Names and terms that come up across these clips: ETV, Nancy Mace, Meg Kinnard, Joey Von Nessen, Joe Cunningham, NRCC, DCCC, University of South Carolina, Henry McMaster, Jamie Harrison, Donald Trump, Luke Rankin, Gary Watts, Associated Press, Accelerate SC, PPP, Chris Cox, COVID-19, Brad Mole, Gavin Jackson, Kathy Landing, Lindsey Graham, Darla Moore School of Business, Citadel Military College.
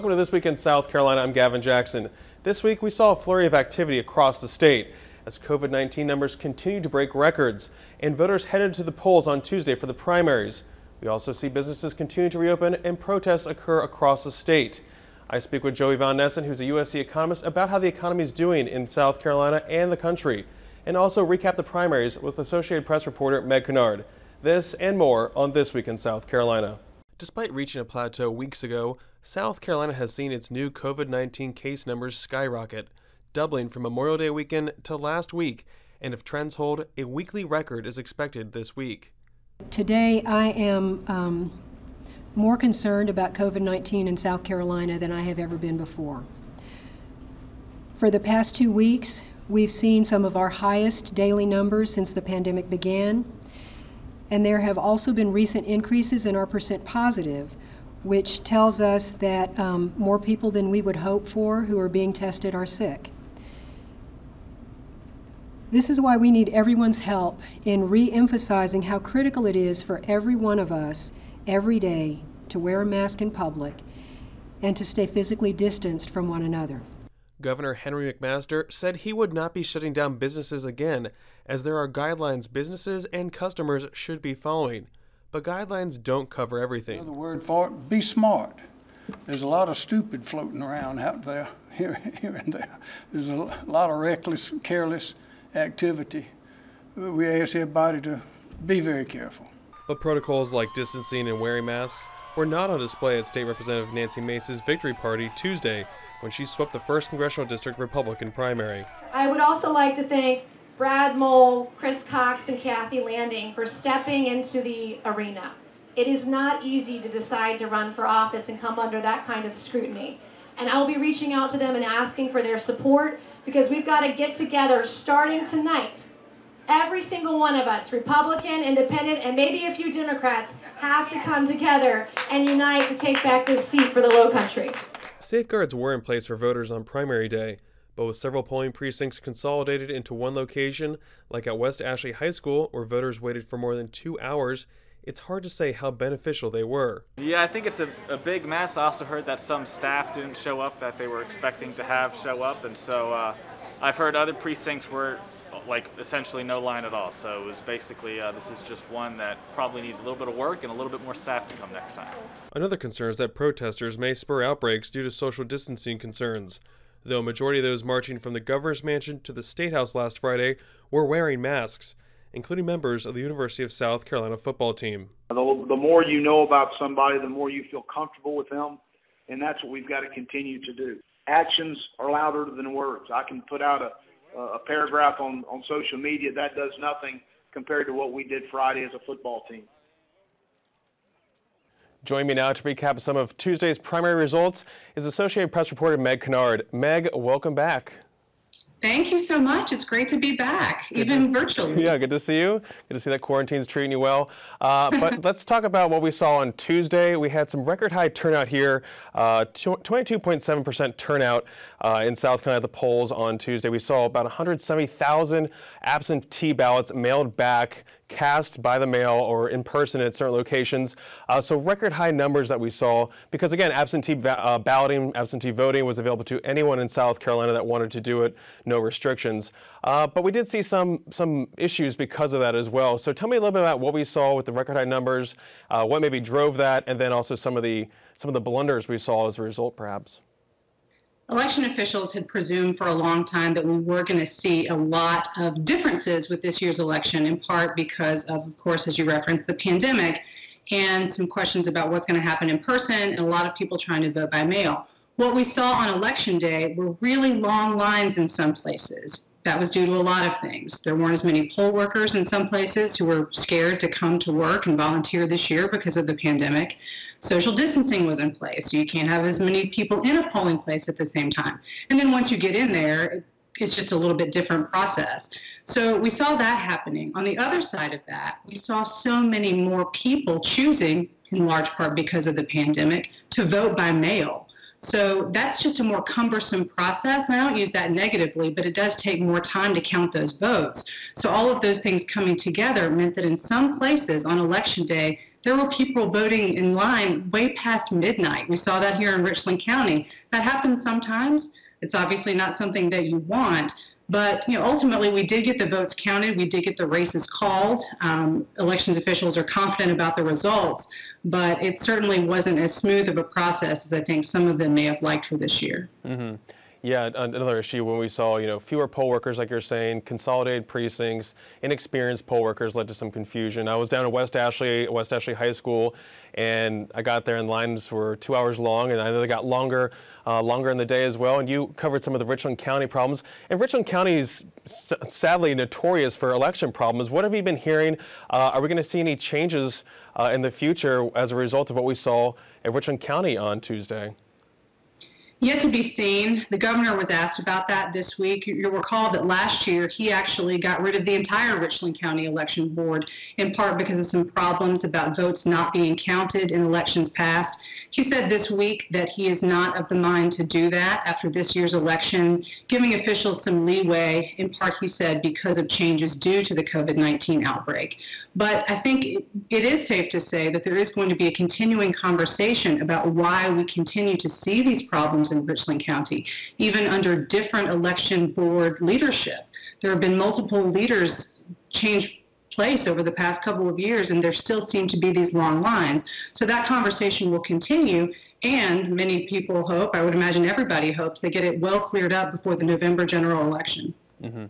Welcome to This Week in South Carolina. I'm Gavin Jackson. This week we saw a flurry of activity across the state as COVID-19 numbers continue to break records and voters headed to the polls on Tuesday for the primaries. We also see businesses continue to reopen and protests occur across the state. I speak with Joey Von Nessen, who's a USC economist, about how the economy is doing in South Carolina and the country, and also recap the primaries with Associated Press reporter Meg Kinnard. This and more on This Week in South Carolina. Despite reaching a plateau weeks ago, South Carolina has seen its new COVID-19 case numbers skyrocket, doubling from Memorial Day weekend to last week, and if trends hold, a weekly record is expected this week. Today I am more concerned about COVID-19 in South Carolina than I have ever been before. For the past 2 weeks, we've seen some of our highest daily numbers since the pandemic began, and there have also been recent increases in our percent positive, which tells us that more people than we would hope for who are being tested are sick. This is why we need everyone's help in re-emphasizing how critical it is for every one of us every day to wear a mask in public and to stay physically distanced from one another. Governor Henry McMaster said he would not be shutting down businesses again, as there are guidelines businesses and customers should be following. But guidelines don't cover everything. Another word for it, be smart. There's a lot of stupid floating around out there, here and there. There's a lot of reckless, careless activity. We ask everybody to be very careful. But protocols like distancing and wearing masks were not on display at State Representative Nancy Mace's victory party Tuesday when she swept the 1st Congressional District Republican primary. I would also like to thank Brad Mole, Chris Cox, and Kathy Landing for stepping into the arena. It is not easy to decide to run for office and come under that kind of scrutiny. And I'll be reaching out to them and asking for their support, because we've got to get together starting tonight. Every single one of us, Republican, Independent, and maybe a few Democrats, have to come together and unite to take back this seat for the Lowcountry. Safeguards were in place for voters on primary day, but with several polling precincts consolidated into one location, like at West Ashley High School, where voters waited for more than 2 hours, it's hard to say how beneficial they were. Yeah, I think it's a big mess. I also heard that some staff didn't show up that they were expecting to have show up, and so I've heard other precincts were like essentially no line at all. So it was basically this is just one that probably needs a little bit of work and a little bit more staff to come next time. Another concern is that protesters may spur outbreaks due to social distancing concerns. Though a majority of those marching from the governor's mansion to the State House last Friday were wearing masks, including members of the University of South Carolina football team. The more you know about somebody, the more you feel comfortable with them, and that's what we've got to continue to do. Actions are louder than words. I can put out a paragraph on social media that does nothing compared to what we did Friday as a football team. Joining me now to recap some of Tuesday's primary results is Associated Press reporter Meg Kinnard. Meg, welcome back. Thank you so much. It's great to be back, even virtually. Yeah, good to see you. Good to see that quarantine's treating you well. But let's talk about what we saw on Tuesday. We had some record high turnout here, 22.7% turnout in South Carolina at the polls on Tuesday. We saw about 170,000 absentee ballots mailed back, cast by the mail or in person at certain locations. So record high numbers that we saw, because again, absentee balloting, absentee voting was available to anyone in South Carolina that wanted to do it, no restrictions. But we did see some issues because of that as well. So tell me a little bit about what we saw with the record high numbers, what maybe drove that, and then also some of the blunders we saw as a result, perhaps. Election officials had presumed for a long time that we were going to see a lot of differences with this year's election, in part because of course, as you referenced, the pandemic and some questions about what's going to happen in person and a lot of people trying to vote by mail. What we saw on election day were really long lines in some places. That was due to a lot of things. There weren't as many poll workers in some places who were scared to come to work and volunteer this year because of the pandemic. Social distancing was in place. You can't have as many people in a polling place at the same time. And then once you get in there, it's just a little bit different process. So we saw that happening. On the other side of that, we saw so many more people choosing, in large part because of the pandemic, to vote by mail. So that's just a more cumbersome process, and I don't use that negatively, but it does take more time to count those votes. So all of those things coming together meant that in some places on election day, There were people voting in line way past midnight. We saw that here in Richland County. That happens sometimes. It's obviously not something that you want, but you know, ultimately we did get the votes counted. We did get the races called. Elections officials are confident about the results, but it certainly wasn't as smooth of a process as I think some of them may have liked for this year. Mm-hmm. Yeah, another issue when we saw, you know, fewer poll workers, like you're saying, consolidated precincts, inexperienced poll workers led to some confusion. I was down at West Ashley High School, and I got there and lines were 2 hours long, and I know they got longer, longer in the day as well. And you covered some of the Richland County problems. And Richland County is sadly notorious for election problems. What have you been hearing? Are we going to see any changes in the future as a result of what we saw at Richland County on Tuesday? Yet to be seen. The governor was asked about that this week. You'll recall that last year he actually got rid of the entire Richland County Election Board, in part because of some problems about votes not being counted in elections past. He said this week that he is not of the mind to do that after this year's election, giving officials some leeway, in part, he said, because of changes due to the COVID-19 outbreak. But I think it is safe to say that there is going to be a continuing conversation about why we continue to see these problems in Richland County, even under different election board leadership. There have been multiple leaders change place over the past couple of years, and there still seem to be these long lines. So that conversation will continue, and many people hope, I would imagine everybody hopes, they get it well cleared up before the November general election. Mm-hmm.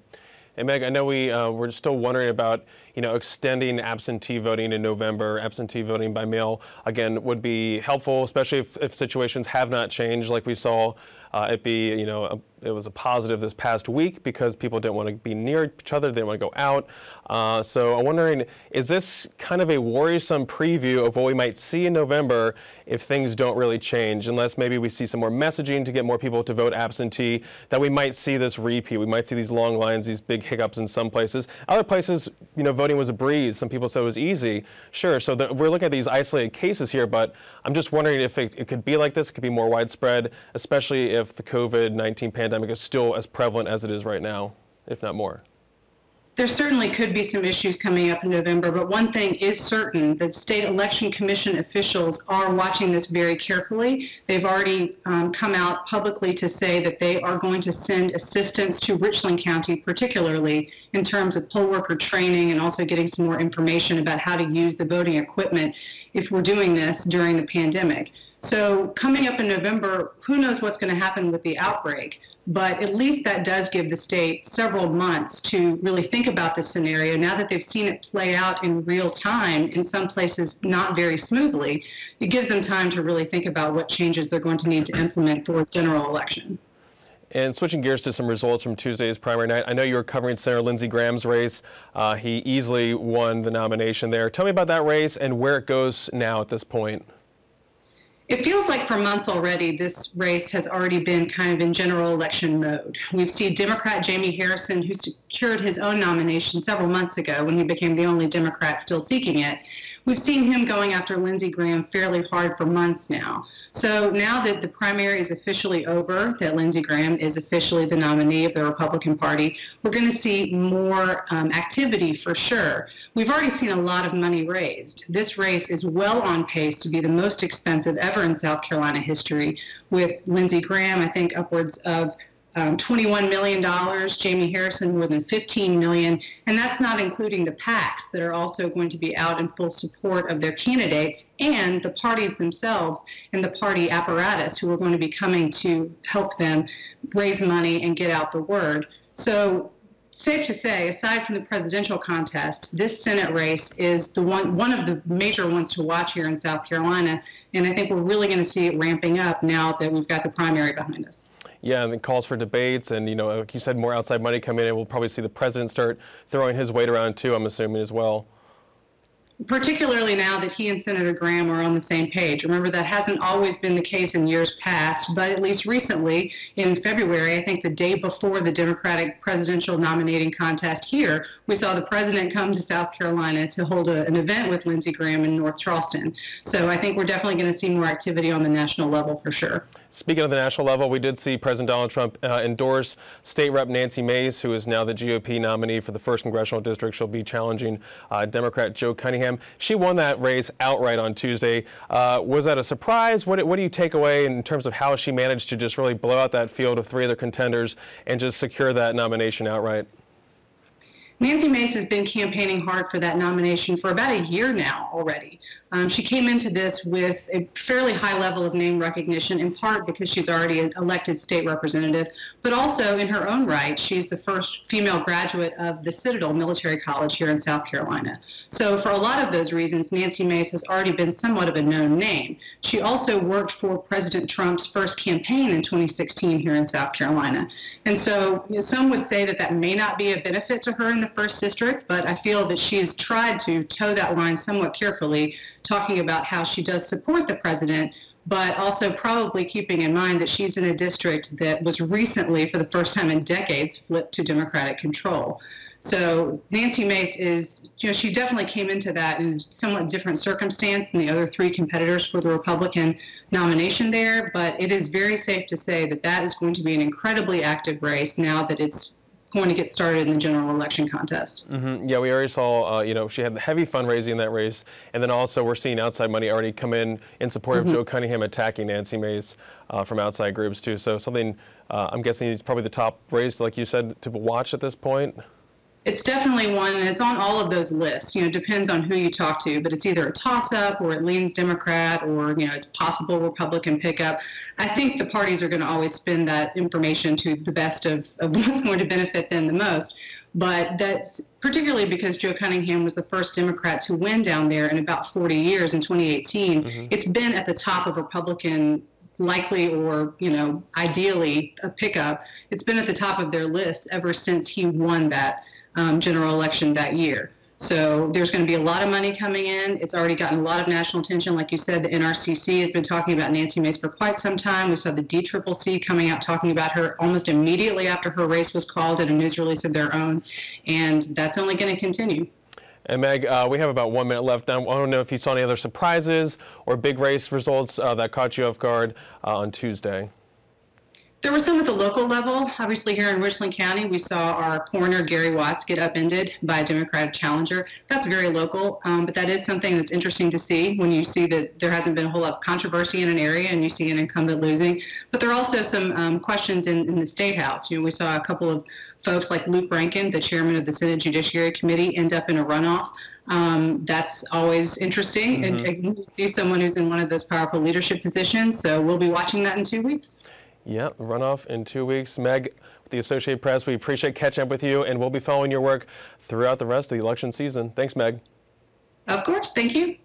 And Meg, I know we're still wondering about, you know, extending absentee voting in November. Absentee voting by mail, again, would be helpful, especially if situations have not changed, like we saw it be, you know, it was a positive this past week because people didn't want to be near each other, they didn't want to go out. So I'm wondering, is this kind of a worrisome preview of what we might see in November if things don't really change, unless maybe we see some more messaging to get more people to vote absentee, that we might see this repeat? We might see these long lines, these big hiccups in some places. Other places, you know, voting was a breeze. Some people said it was easy. Sure, so we're looking at these isolated cases here, but I'm just wondering if it could be like this, it could be more widespread, especially if the COVID-19 pandemic is still as prevalent as it is right now, if not more. There certainly could be some issues coming up in November, but one thing is certain, that state election commission officials are watching this very carefully. They've already come out publicly to say that they are going to send assistance to Richland County, particularly in terms of poll worker training and also getting some more information about how to use the voting equipment if we're doing this during the pandemic. So coming up in November, who knows what's going to happen with the outbreak, but at least that does give the state several months to really think about this scenario now that they've seen it play out in real time, in some places not very smoothly. It gives them time to really think about what changes they're going to need to implement for a general election. And switching gears to some results from Tuesday's primary night, I know you were covering Senator Lindsey Graham's race. He easily won the nomination there. Tell me about that race and where it goes now at this point. It feels like for months already, this race has already been kind of in general election mode. We've seen Democrat Jamie Harrison, who secured his own nomination several months ago when he became the only Democrat still seeking it. We've seen him going after Lindsey Graham fairly hard for months now. So now that the primary is officially over, that Lindsey Graham is officially the nominee of the Republican Party, we're going to see more activity for sure. We've already seen a lot of money raised. This race is well on pace to be the most expensive ever in South Carolina history, with Lindsey Graham, I think, upwards of $21 million, Jamie Harrison more than $15 million, and that's not including the PACs that are also going to be out in full support of their candidates and the parties themselves and the party apparatus who are going to be coming to help them raise money and get out the word. So safe to say, aside from the presidential contest, this Senate race is the one of the major ones to watch here in South Carolina, and I think we're really going to see it ramping up now that we've got the primary behind us. Yeah, and it calls for debates and, you know, like you said, more outside money come in, and we'll probably see the president start throwing his weight around too, I'm assuming, as well. Particularly now that he and Senator Graham are on the same page. Remember, that hasn't always been the case in years past, but at least recently in February, I think the day before the Democratic presidential nominating contest here, we saw the president come to South Carolina to hold an event with Lindsey Graham in North Charleston. So I think we're definitely going to see more activity on the national level for sure. Speaking of the national level, we did see President Donald Trump endorse State Rep Nancy Mace, who is now the GOP nominee for the 1st Congressional District. She'll be challenging Democrat Joe Cunningham. She won that race outright on Tuesday. Was that a surprise? What do you take away in terms of how she managed to just really blow out that field of 3 other contenders and just secure that nomination outright? Nancy Mace has been campaigning hard for that nomination for about a year now already. She came into this with a fairly high level of name recognition, in part because she's already an elected state representative, but also in her own right, she's the first female graduate of the Citadel Military College here in South Carolina. So for a lot of those reasons, Nancy Mace has already been somewhat of a known name. She also worked for President Trump's first campaign in 2016 here in South Carolina. And so some would say that that may not be a benefit to her in the first district, but I feel that she has tried to toe that line somewhat carefully, talking about how she does support the president, but also probably keeping in mind that she's in a district that was recently, for the first time in decades, flipped to Democratic control. So Nancy Mace is, you know, she definitely came into that in a somewhat different circumstance than the other 3 competitors for the Republican nomination there, but it is very safe to say that that is going to be an incredibly active race now that it's going to get started in the general election contest. Mm-hmm. Yeah, we already saw, you know, she had the heavy fundraising in that race, and then also we're seeing outside money already come in support of Joe Cunningham attacking Nancy Mace from outside groups too. So something, I'm guessing is probably the top race, like you said, to watch at this point. It's definitely one, and it's on all of those lists. You know, it depends on who you talk to, but it's either a toss-up or it leans Democrat or, you know, it's possible Republican pickup. I think the parties are going to always spin that information to the best of what's going to benefit them the most. But that's particularly because Joe Cunningham was the first Democrat to win down there in about 40 years in 2018. It's been at the top of Republican likely or, you know, ideally a pickup. It's been at the top of their lists ever since he won that general election that year. So there's going to be a lot of money coming in. It's already gotten a lot of national attention. Like you said, the NRCC has been talking about Nancy Mace for quite some time. We saw the DCCC coming out talking about her almost immediately after her race was called in a news release of their own. And that's only going to continue. And Meg, we have about 1 minute left. I don't know if you saw any other surprises or big race results that caught you off guard on Tuesday. There were some at the local level. Obviously, here in Richland County, we saw our coroner, Gary Watts, get upended by a Democratic challenger. That's very local, but that is something that's interesting to see when you see that there hasn't been a whole lot of controversy in an area and you see an incumbent losing. But there are also some questions in the State House. You know, we saw a couple of folks like Luke Rankin, the chairman of the Senate Judiciary Committee, end up in a runoff. That's always interesting. And you see someone who's in one of those powerful leadership positions. So we'll be watching that in 2 weeks. Yeah, runoff in 2 weeks. Meg, with the Associated Press, we appreciate catching up with you, and we'll be following your work throughout the rest of the election season. Thanks, Meg. Of course. Thank you.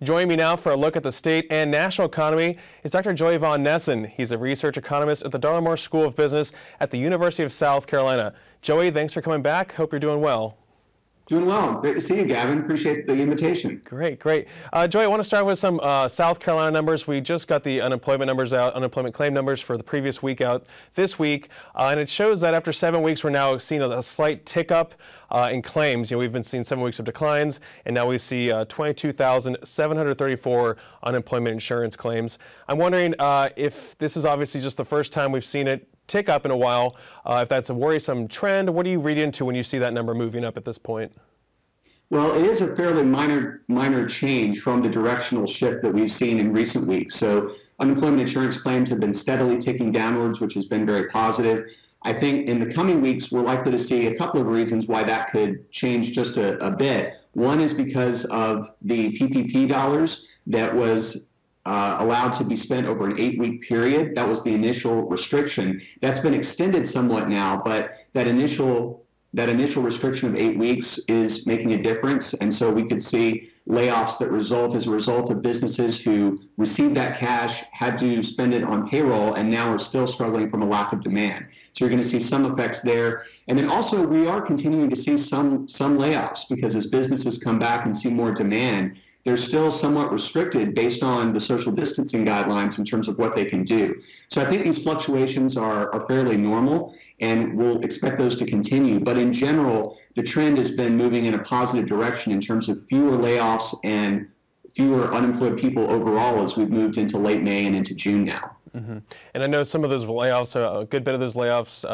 Joining me now for a look at the state and national economy is Dr. Joey Von Nessen. He's a research economist at the Darla Moore School of Business at the University of South Carolina. Joey, thanks for coming back. Hope you're doing well. Doing well. Great to see you, Gavin. Appreciate the invitation. Great, great. Joey, I want to start with some South Carolina numbers. We just got the unemployment numbers out, unemployment claim numbers for the previous week out this week. And it shows that after 7 weeks, we're now seeing a slight tick up in claims. You know, we've been seeing 7 weeks of declines, and now we see 22,734 unemployment insurance claims. I'm wondering if this is obviously just the first time we've seen it tick up in a while, if that's a worrisome trend. What do you read into when you see that number moving up at this point? Well, it is a fairly minor change from the directional shift that we've seen in recent weeks. So unemployment insurance claims have been steadily ticking downwards, which has been very positive. I think in the coming weeks, we're likely to see a couple of reasons why that could change just a bit. One is because of the PPP dollars that was allowed to be spent over an 8-week period. That was the initial restriction. That's been extended somewhat now, but that initial restriction of 8 weeks is making a difference. And so we could see layoffs that result as a result of businesses who received that cash, had to spend it on payroll, and now are still struggling from a lack of demand. So you're going to see some effects there. And then also we are continuing to see some layoffs because as businesses come back and see more demand, they're still somewhat restricted based on the social distancing guidelines in terms of what they can do. So I think these fluctuations are fairly normal, and we'll expect those to continue. But in general, the trend has been moving in a positive direction in terms of fewer layoffs and fewer unemployed people overall as we've moved into late May and into June now. Mm-hmm. And I know some of those layoffs, a good bit of those layoffs,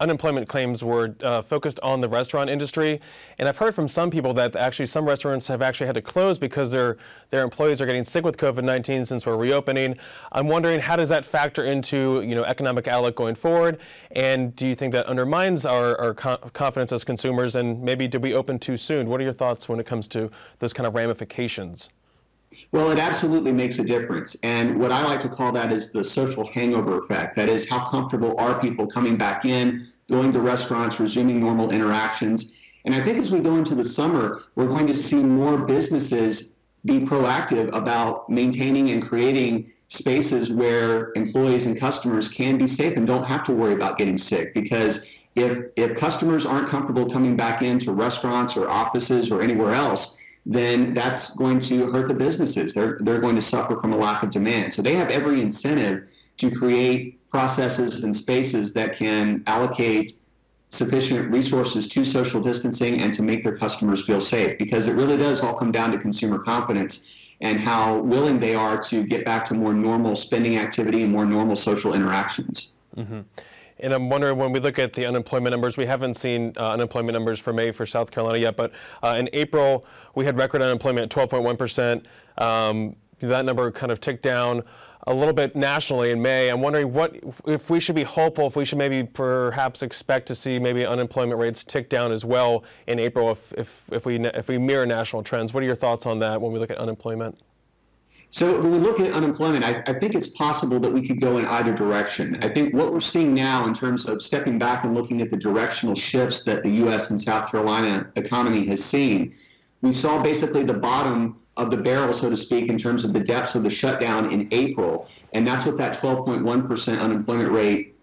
unemployment claims were focused on the restaurant industry. And I've heard from some people that actually some restaurants have actually had to close because their employees are getting sick with COVID-19 since we're reopening. I'm wondering, how does that factor into, you know, economic outlook going forward? And do you think that undermines our confidence as consumers? And maybe did we open too soon? What are your thoughts when it comes to those kind of ramifications? Well, it absolutely makes a difference. And what I like to call that is the social hangover effect. That is, how comfortable are people coming back in, going to restaurants, resuming normal interactions? And I think as we go into the summer, we're going to see more businesses be proactive about maintaining and creating spaces where employees and customers can be safe and don't have to worry about getting sick. Because if customers aren't comfortable coming back into restaurants or offices or anywhere else, then that's going to hurt the businesses. They're going to suffer from a lack of demand. So they have every incentive to create processes and spaces that can allocate sufficient resources to social distancing and to make their customers feel safe, because it really does all come down to consumer confidence and how willing they are to get back to more normal spending activity and more normal social interactions. Mm-hmm. And I'm wondering, when we look at the unemployment numbers, we haven't seen unemployment numbers for May for South Carolina yet, but in April, we had record unemployment at 12.1%. That number kind of ticked down a little bit nationally in May. I'm wondering what, if we should be hopeful, if we should maybe perhaps expect to see maybe unemployment rates tick down as well in April if we mirror national trends. What are your thoughts on that when we look at unemployment? So when we look at unemployment, I think it's possible that we could go in either direction. I think what we're seeing now in terms of stepping back and looking at the directional shifts that the U.S. and South Carolina economy has seen, we saw basically the bottom of the barrel, so to speak, in terms of the depths of the shutdown in April. And that's what that 12.1% unemployment rate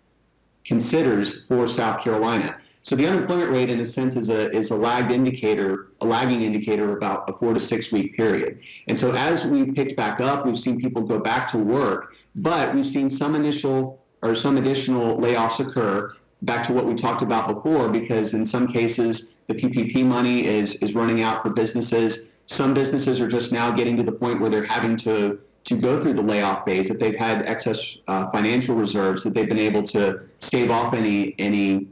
considers for South Carolina. So the unemployment rate, in a sense, is a lagging indicator about a 4 to 6 week period. And so as we picked back up, we've seen people go back to work, but we've seen some additional layoffs occur, back to what we talked about before, because in some cases, the PPP money is running out for businesses. Some businesses are just now getting to the point where they're having to go through the layoff phase, if they've had excess financial reserves, that they've been able to stave off any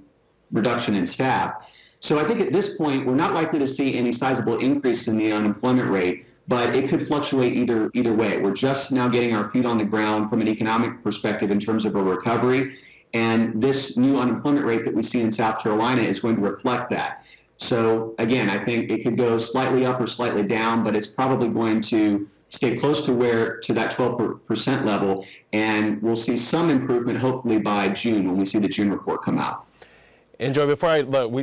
reduction in staff. So I think at this point, we're not likely to see any sizable increase in the unemployment rate, but it could fluctuate either way. We're just now getting our feet on the ground from an economic perspective in terms of a recovery. And this new unemployment rate that we see in South Carolina is going to reflect that. So again, I think it could go slightly up or slightly down, but it's probably going to stay close to that 12% level. And we'll see some improvement hopefully by June, when we see the June report come out. And Joey,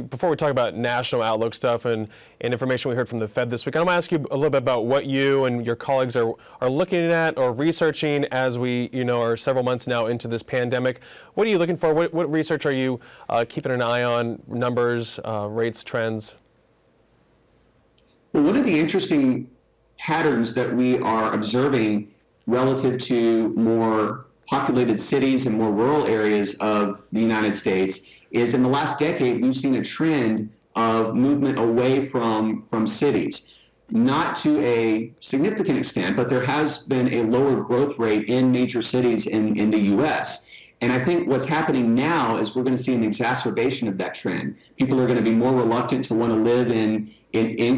before we talk about national outlook stuff and information we heard from the Fed this week, I want to ask you a little bit about what you and your colleagues are looking at or researching as we, you know, are several months now into this pandemic. What are you looking for? What research are you keeping an eye on? Numbers, rates, trends? Well, one of the interesting patterns that we are observing relative to more populated cities and more rural areas of the United States is, in the last decade, we've seen a trend of movement away from cities. Not to a significant extent, but there has been a lower growth rate in major cities in the U.S. And I think what's happening now is we're going to see an exacerbation of that trend. People are going to be more reluctant to want to live in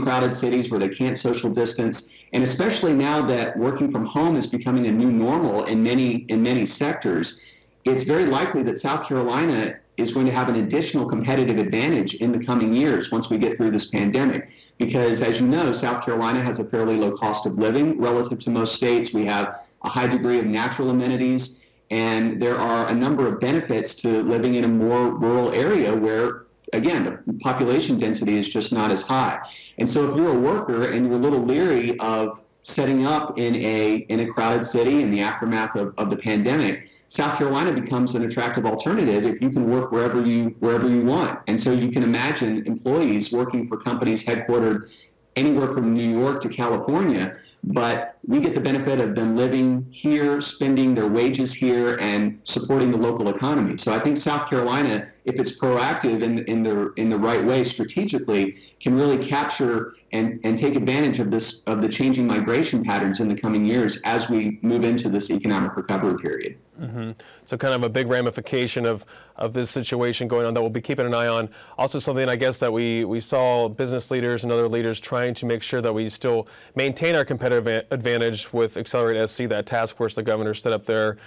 crowded cities where they can't social distance. And especially now that working from home is becoming a new normal in many sectors, it's very likely that South Carolina is going to have an additional competitive advantage in the coming years once we get through this pandemic. Because as you know, South Carolina has a fairly low cost of living relative to most states. We have a high degree of natural amenities, and there are a number of benefits to living in a more rural area where, again, the population density is just not as high. And so if you're a worker and you're a little leery of setting up in a crowded city in the aftermath of the pandemic, South Carolina becomes an attractive alternative if you can work wherever you want. And so you can imagine employees working for companies headquartered anywhere from New York to California but we get the benefit of them living here, spending their wages here, and supporting the local economy. So I think South Carolina, if it's proactive in the right way strategically, can really capture and take advantage of this, of the changing migration patterns in the coming years as we move into this economic recovery period. Mm-hmm. So kind of a big ramification of this situation going on that we'll be keeping an eye on. Also something I guess that we saw business leaders and other leaders trying to make sure that we still maintain our competitive advantage with Accelerate SC, that task force the governor set up there,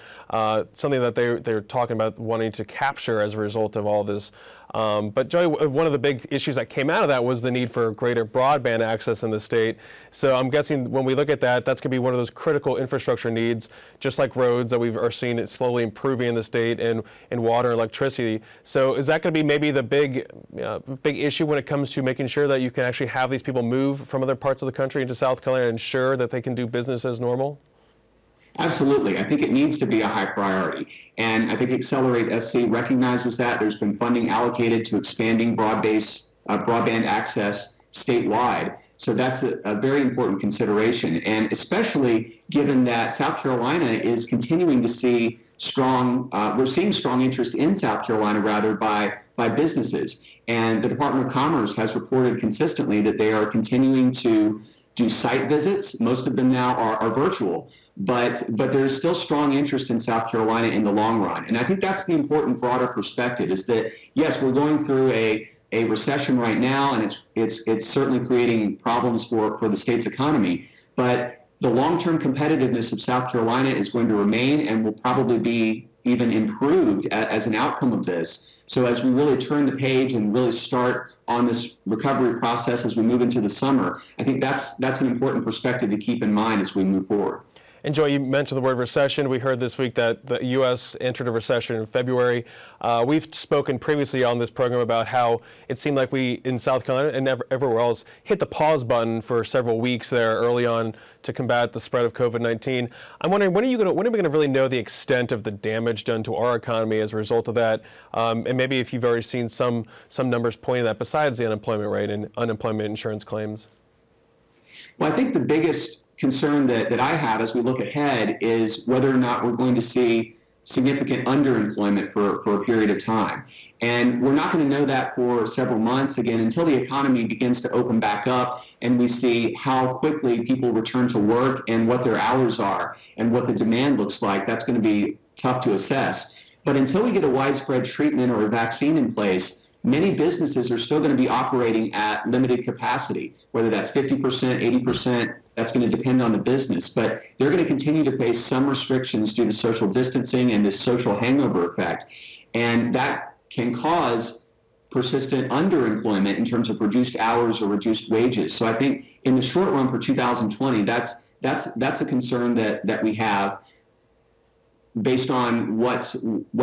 something that they're talking about wanting to capture as a result of all this. But Joey, one of the big issues that came out of that was the need for greater broadband access in the state. So I'm guessing when we look at that, that's going to be one of those critical infrastructure needs, just like roads that we've are seeing it slowly improving in the state, and water and electricity. So is that going to be maybe the big issue when it comes to making sure that you can actually have these people move from other parts of the country into South Carolina and ensure that they can do business as normal? Absolutely. I think it needs to be a high priority. And I think Accelerate SC recognizes that. There's been funding allocated to expanding broadband access statewide. So that's a very important consideration. And especially given that South Carolina is continuing to see strong, we're seeing strong interest in South Carolina rather by businesses. And the Department of Commerce has reported consistently that they are continuing to do site visits. Most of them now are virtual, but there's still strong interest in South Carolina in the long run. And I think that's the important broader perspective, is that, yes, we're going through a recession right now, and it's certainly creating problems for the state's economy, but the long-term competitiveness of South Carolina is going to remain and will probably be even improved as an outcome of this. So as we really turn the page and really start on this recovery process as we move into the summer, I think that's an important perspective to keep in mind as we move forward. And Joey, you mentioned the word recession. We heard this week that the U.S. entered a recession in February. We've spoken previously on this program about how it seemed like we in South Carolina and everywhere else hit the pause button for several weeks there early on to combat the spread of COVID-19. I'm wondering, when are we going to really know the extent of the damage done to our economy as a result of that? And maybe if you've already seen some numbers pointing to that besides the unemployment rate and unemployment insurance claims. Well, I think the biggest concern that I have as we look ahead is whether or not we're going to see significant underemployment for a period of time. And we're not going to know that for several months, again, until the economy begins to open back up and we see how quickly people return to work and what their hours are and what the demand looks like. That's going to be tough to assess. But until we get a widespread treatment or a vaccine in place, many businesses are still going to be operating at limited capacity, whether that's 50%, 80%, that's going to depend on the business. But they're going to continue to face some restrictions due to social distancing and this social hangover effect. And that can cause persistent underemployment in terms of reduced hours or reduced wages. So I think in the short run for 2020, that's a concern that we have, based on what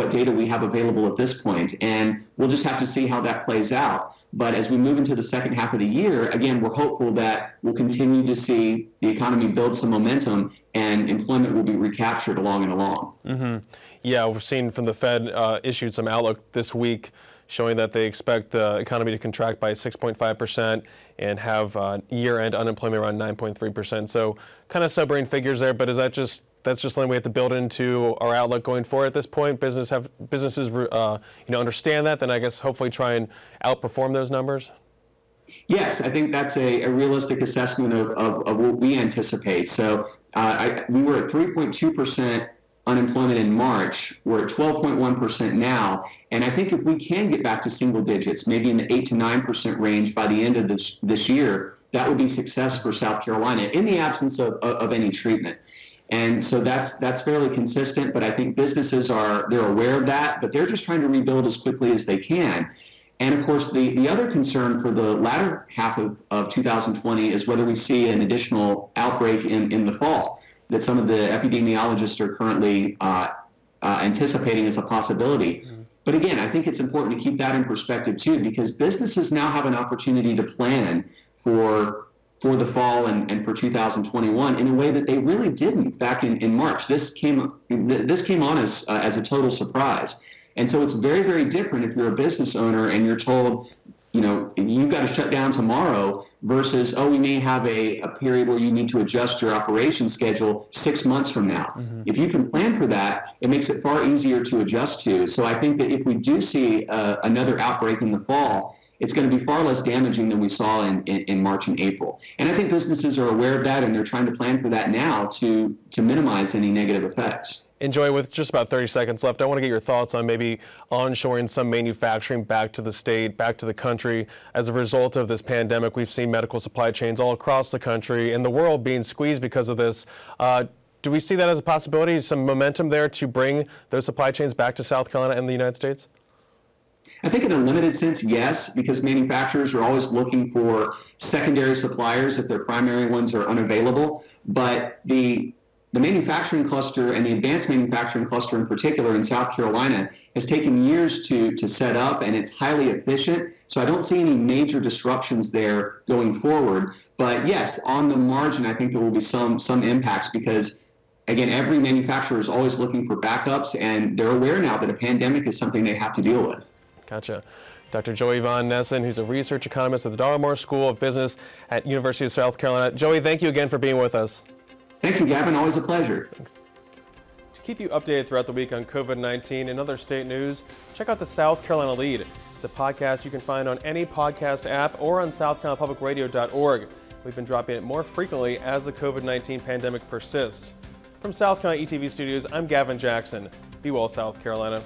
data we have available at this point. And we'll just have to see how that plays out. But as we move into the second half of the year, again, we're hopeful that we'll continue to see the economy build some momentum and employment will be recaptured along and along. Mm-hmm. Yeah, we've seen from the Fed issued some outlook this week showing that they expect the economy to contract by 6.5% and have year-end unemployment around 9.3%. So kind of sobering figures there, but is that just something we have to build into our outlook going forward at this point? Businesses understand that, then I guess hopefully try and outperform those numbers? Yes, I think that's a realistic assessment of what we anticipate. So we were at 3.2% unemployment in March. We're at 12.1% now. And I think if we can get back to single digits, maybe in the 8 to 9% range by the end of this year, that would be success for South Carolina in the absence of any treatment. And so that's fairly consistent, but I think businesses they're aware of that, but they're just trying to rebuild as quickly as they can. And of course, the other concern for the latter half of 2020 is whether we see an additional outbreak in the fall that some of the epidemiologists are currently anticipating as a possibility. Mm-hmm. But again, I think it's important to keep that in perspective too, because businesses now have an opportunity to plan for the fall and for 2021 in a way that they really didn't back in March. This came on us as a total surprise. And so it's very, very different if you're a business owner and you're told you know, you've got to shut down tomorrow versus, oh, we may have a period where you need to adjust your operation schedule 6 months from now. Mm-hmm. If you can plan for that, it makes it far easier to adjust to. So I think that if we do see another outbreak in the fall, it's going to be far less damaging than we saw in March and April. And I think businesses are aware of that, and they're trying to plan for that now to minimize any negative effects. And Joey, with just about 30 seconds left, I want to get your thoughts on maybe onshoring some manufacturing back to the state, back to the country. As a result of this pandemic, we've seen medical supply chains all across the country and the world being squeezed because of this. Do we see that as a possibility, some momentum there to bring those supply chains back to South Carolina and the United States? I think in a limited sense, yes, because manufacturers are always looking for secondary suppliers if their primary ones are unavailable. But the manufacturing cluster, and the advanced manufacturing cluster in particular in South Carolina, has taken years to set up, and it's highly efficient. So I don't see any major disruptions there going forward. But yes, on the margin, I think there will be some impacts because, again, every manufacturer is always looking for backups, and they're aware now that a pandemic is something they have to deal with. Gotcha. Dr. Joey Von Nessen, who's a research economist at the Darla Moore School of Business at University of South Carolina. Joey, thank you again for being with us. Thank you, Gavin. Always a pleasure. Thanks. To keep you updated throughout the week on COVID-19 and other state news, check out the South Carolina Lead. It's a podcast you can find on any podcast app or on southcarolinapublicradio.org. We've been dropping it more frequently as the COVID-19 pandemic persists. From South Carolina ETV Studios, I'm Gavin Jackson. Be well, South Carolina.